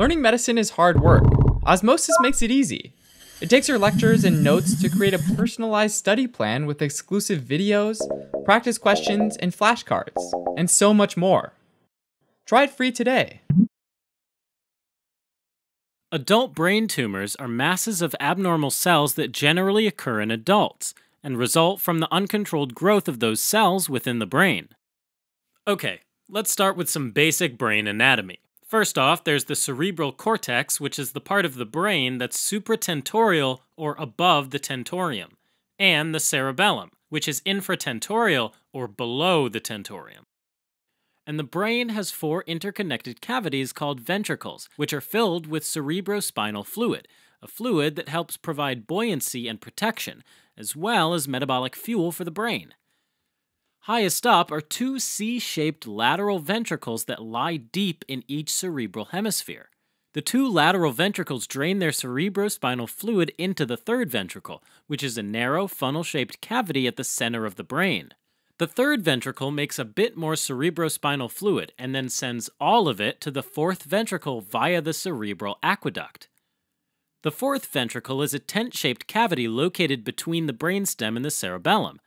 Learning medicine is hard work. Osmosis makes it easy. It takes your lectures and notes to create a personalized study plan with exclusive videos, practice questions, and flashcards, and so much more. Try it free today. Adult brain tumors are masses of abnormal cells that generally occur in adults and result from the uncontrolled growth of those cells within the brain. Okay, let's start with some basic brain anatomy. First off, there's the cerebral cortex, which is the part of the brain that's supratentorial or above the tentorium, and the cerebellum, which is infratentorial or below the tentorium. And the brain has four interconnected cavities called ventricles, which are filled with cerebrospinal fluid, a fluid that helps provide buoyancy and protection, as well as metabolic fuel for the brain. Highest up are two C-shaped lateral ventricles that lie deep in each cerebral hemisphere. The two lateral ventricles drain their cerebrospinal fluid into the third ventricle, which is a narrow, funnel-shaped cavity at the center of the brain. The third ventricle makes a bit more cerebrospinal fluid and then sends all of it to the fourth ventricle via the cerebral aqueduct. The fourth ventricle is a tent-shaped cavity located between the brainstem and the cerebellum.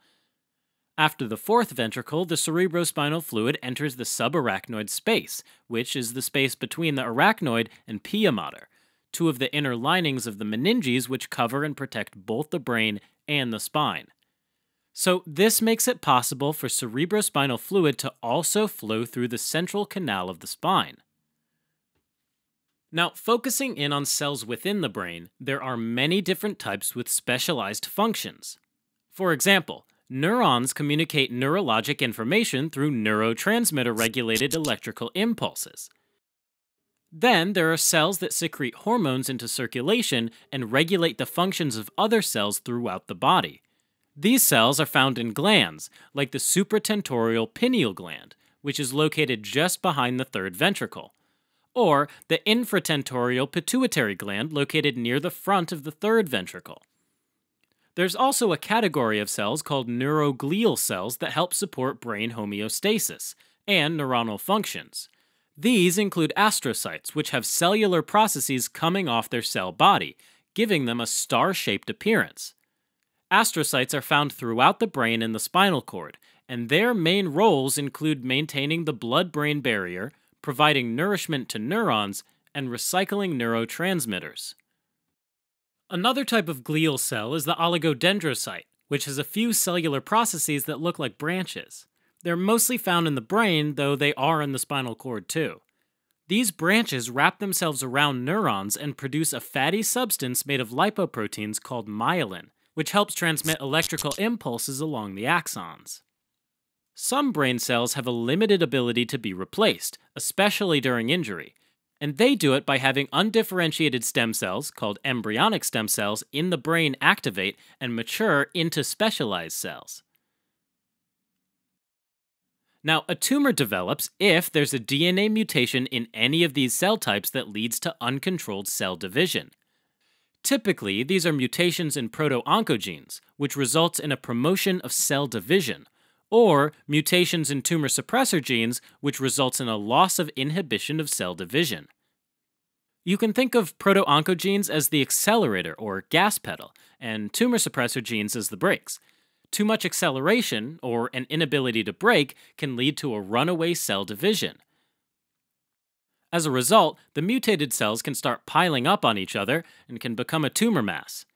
After the fourth ventricle, the cerebrospinal fluid enters the subarachnoid space, which is the space between the arachnoid and pia mater, two of the inner linings of the meninges which cover and protect both the brain and the spine. So this makes it possible for cerebrospinal fluid to also flow through the central canal of the spine. Now, focusing in on cells within the brain, there are many different types with specialized functions. For example, neurons communicate neurologic information through neurotransmitter-regulated electrical impulses. Then there are cells that secrete hormones into circulation and regulate the functions of other cells throughout the body. These cells are found in glands, like the supratentorial pineal gland, which is located just behind the third ventricle, or the infratentorial pituitary gland located near the front of the third ventricle. There's also a category of cells called neuroglial cells that help support brain homeostasis and neuronal functions. These include astrocytes, which have cellular processes coming off their cell body, giving them a star-shaped appearance. Astrocytes are found throughout the brain and the spinal cord, and their main roles include maintaining the blood-brain barrier, providing nourishment to neurons, and recycling neurotransmitters. Another type of glial cell is the oligodendrocyte, which has a few cellular processes that look like branches. They're mostly found in the brain, though they are in the spinal cord too. These branches wrap themselves around neurons and produce a fatty substance made of lipoproteins called myelin, which helps transmit electrical impulses along the axons. Some brain cells have a limited ability to be replaced, especially during injury, and they do it by having undifferentiated stem cells, called embryonic stem cells, in the brain activate and mature into specialized cells. Now, a tumor develops if there's a DNA mutation in any of these cell types that leads to uncontrolled cell division. Typically, these are mutations in proto-oncogenes, which results in a promotion of cell division, or mutations in tumor suppressor genes, which results in a loss of inhibition of cell division. You can think of proto-oncogenes as the accelerator or gas pedal, and tumor suppressor genes as the brakes. Too much acceleration, or an inability to brake, can lead to a runaway cell division. As a result, the mutated cells can start piling up on each other and can become a tumor mass.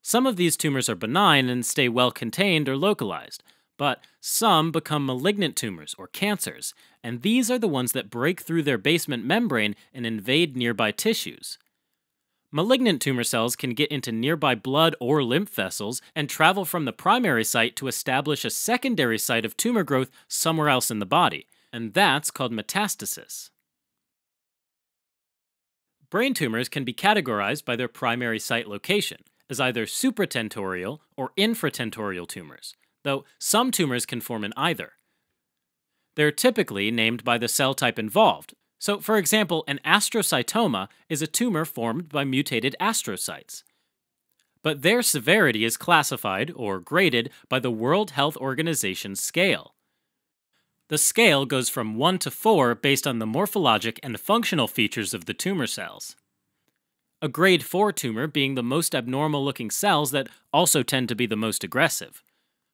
Some of these tumors are benign and stay well contained or localized, but some become malignant tumors or cancers, and these are the ones that break through their basement membrane and invade nearby tissues. Malignant tumor cells can get into nearby blood or lymph vessels and travel from the primary site to establish a secondary site of tumor growth somewhere else in the body, and that's called metastasis. Brain tumors can be categorized by their primary site location as either supratentorial or infratentorial tumors, though some tumors can form in either. They're typically named by the cell type involved. So, for example, an astrocytoma is a tumor formed by mutated astrocytes. But their severity is classified, or graded, by the World Health Organization's scale. The scale goes from 1 to 4 based on the morphologic and functional features of the tumor cells. A grade 4 tumor being the most abnormal-looking cells that also tend to be the most aggressive.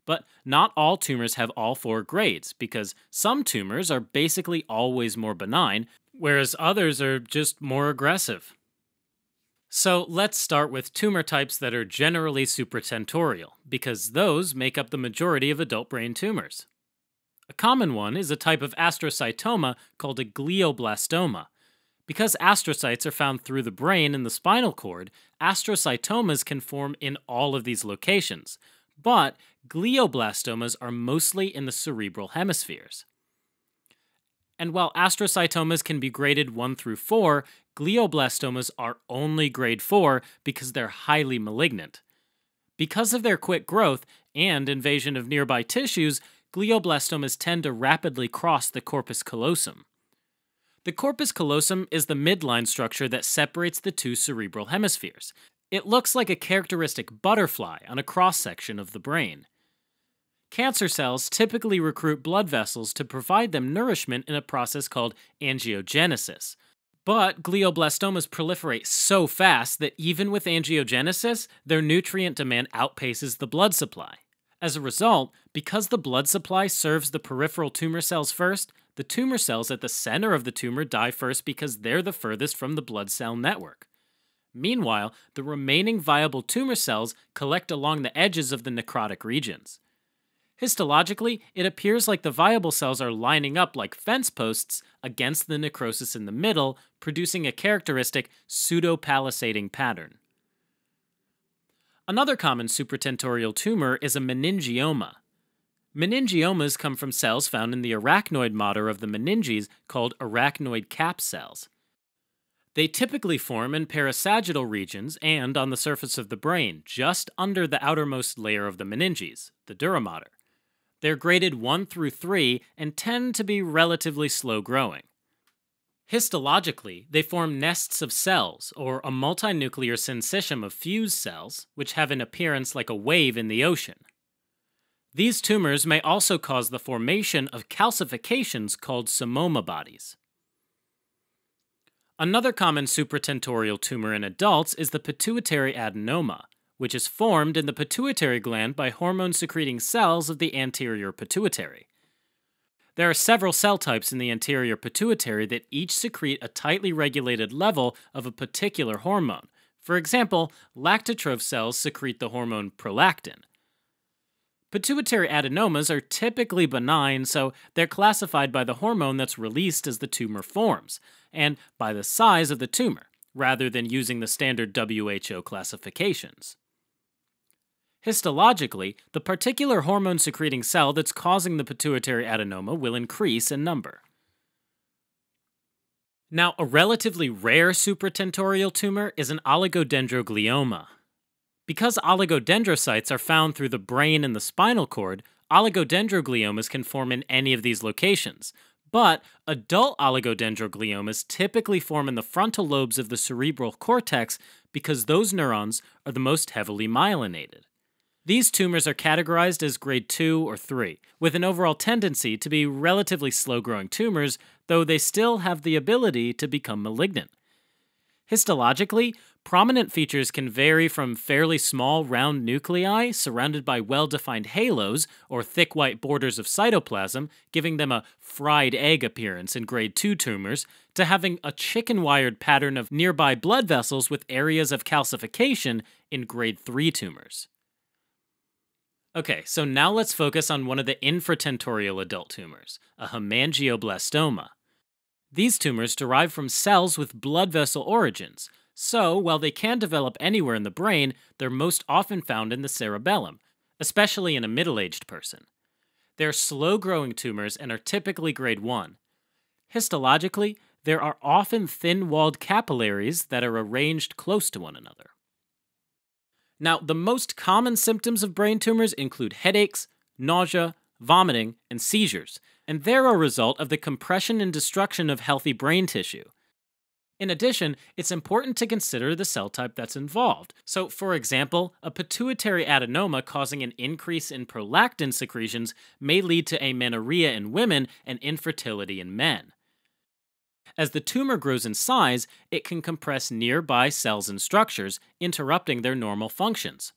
But not all tumors have all four grades, because some tumors are basically always more benign, whereas others are just more aggressive. So let's start with tumor types that are generally supratentorial, because those make up the majority of adult brain tumors. A common one is a type of astrocytoma called a glioblastoma. Because astrocytes are found through the brain and the spinal cord, astrocytomas can form in all of these locations, but glioblastomas are mostly in the cerebral hemispheres. And while astrocytomas can be graded 1 through 4, glioblastomas are only grade 4 because they're highly malignant. Because of their quick growth and invasion of nearby tissues, glioblastomas tend to rapidly cross the corpus callosum. The corpus callosum is the midline structure that separates the two cerebral hemispheres. It looks like a characteristic butterfly on a cross-section of the brain. Cancer cells typically recruit blood vessels to provide them nourishment in a process called angiogenesis. But glioblastomas proliferate so fast that even with angiogenesis, their nutrient demand outpaces the blood supply. As a result, because the blood supply serves the peripheral tumor cells first, the tumor cells at the center of the tumor die first because they're the furthest from the blood cell network. Meanwhile, the remaining viable tumor cells collect along the edges of the necrotic regions. Histologically, it appears like the viable cells are lining up like fence posts against the necrosis in the middle, producing a characteristic pseudo-palisading pattern. Another common supratentorial tumor is a meningioma. Meningiomas come from cells found in the arachnoid mater of the meninges called arachnoid cap cells. They typically form in parasagittal regions and on the surface of the brain, just under the outermost layer of the meninges, the dura mater. They're graded 1 through 3 and tend to be relatively slow-growing. Histologically, they form nests of cells, or a multinuclear syncytium of fused cells, which have an appearance like a wave in the ocean. These tumors may also cause the formation of calcifications called pseudomyoma bodies. Another common supratentorial tumor in adults is the pituitary adenoma, which is formed in the pituitary gland by hormone-secreting cells of the anterior pituitary. There are several cell types in the anterior pituitary that each secrete a tightly regulated level of a particular hormone. For example, lactotroph cells secrete the hormone prolactin. Pituitary adenomas are typically benign, so they're classified by the hormone that's released as the tumor forms, and by the size of the tumor, rather than using the standard WHO classifications. Histologically, the particular hormone-secreting cell that's causing the pituitary adenoma will increase in number. Now, a relatively rare supratentorial tumor is an oligodendroglioma. Because oligodendrocytes are found through the brain and the spinal cord, oligodendrogliomas can form in any of these locations. But adult oligodendrogliomas typically form in the frontal lobes of the cerebral cortex because those neurons are the most heavily myelinated. These tumors are categorized as grade 2 or 3, with an overall tendency to be relatively slow-growing tumors, though they still have the ability to become malignant. Histologically, prominent features can vary from fairly small round nuclei surrounded by well-defined halos or thick white borders of cytoplasm, giving them a fried egg appearance in grade 2 tumors, to having a chicken-wired pattern of nearby blood vessels with areas of calcification in grade 3 tumors. Okay, so now let's focus on one of the infratentorial adult tumors, a hemangioblastoma. These tumors derive from cells with blood vessel origins. So, while they can develop anywhere in the brain, they're most often found in the cerebellum, especially in a middle-aged person. They're slow-growing tumors and are typically grade 1. Histologically, there are often thin-walled capillaries that are arranged close to one another. Now, the most common symptoms of brain tumors include headaches, nausea, vomiting, and seizures, and they're a result of the compression and destruction of healthy brain tissue. In addition, it's important to consider the cell type that's involved. So, for example, a pituitary adenoma causing an increase in prolactin secretions may lead to amenorrhea in women and infertility in men. As the tumor grows in size, it can compress nearby cells and structures, interrupting their normal functions.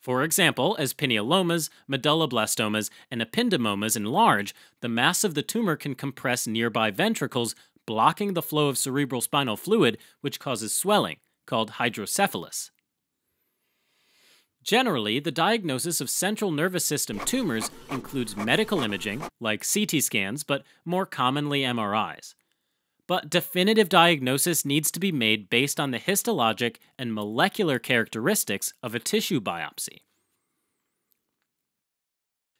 For example, as pinealomas, medulloblastomas, and ependymomas enlarge, the mass of the tumor can compress nearby ventricles, blocking the flow of cerebrospinal fluid, which causes swelling, called hydrocephalus. Generally, the diagnosis of central nervous system tumors includes medical imaging, like CT scans, but more commonly MRIs. But definitive diagnosis needs to be made based on the histologic and molecular characteristics of a tissue biopsy.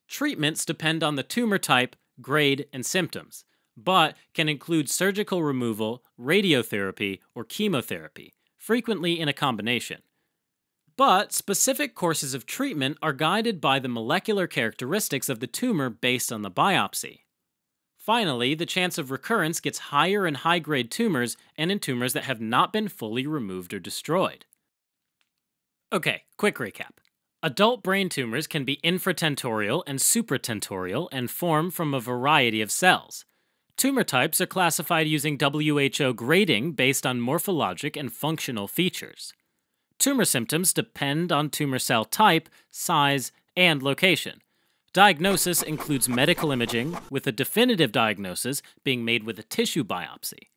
Treatments depend on the tumor type, grade, and symptoms, but can include surgical removal, radiotherapy, or chemotherapy, frequently in a combination. But specific courses of treatment are guided by the molecular characteristics of the tumor based on the biopsy. Finally, the chance of recurrence gets higher in high-grade tumors and in tumors that have not been fully removed or destroyed. Okay, quick recap. Adult brain tumors can be infratentorial and supratentorial and form from a variety of cells. Tumor types are classified using WHO grading based on morphologic and functional features. Tumor symptoms depend on tumor cell type, size, and location. Diagnosis includes medical imaging, with a definitive diagnosis being made with a tissue biopsy.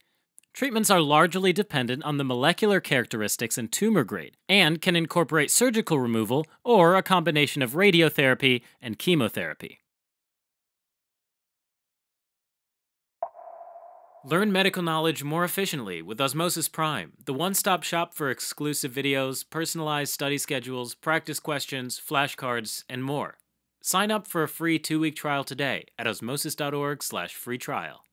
Treatments are largely dependent on the molecular characteristics and tumor grade, and can incorporate surgical removal or a combination of radiotherapy and chemotherapy. Learn medical knowledge more efficiently with Osmosis Prime, the one-stop shop for exclusive videos, personalized study schedules, practice questions, flashcards, and more. Sign up for a free 2-week trial today at osmosis.org/freetrial.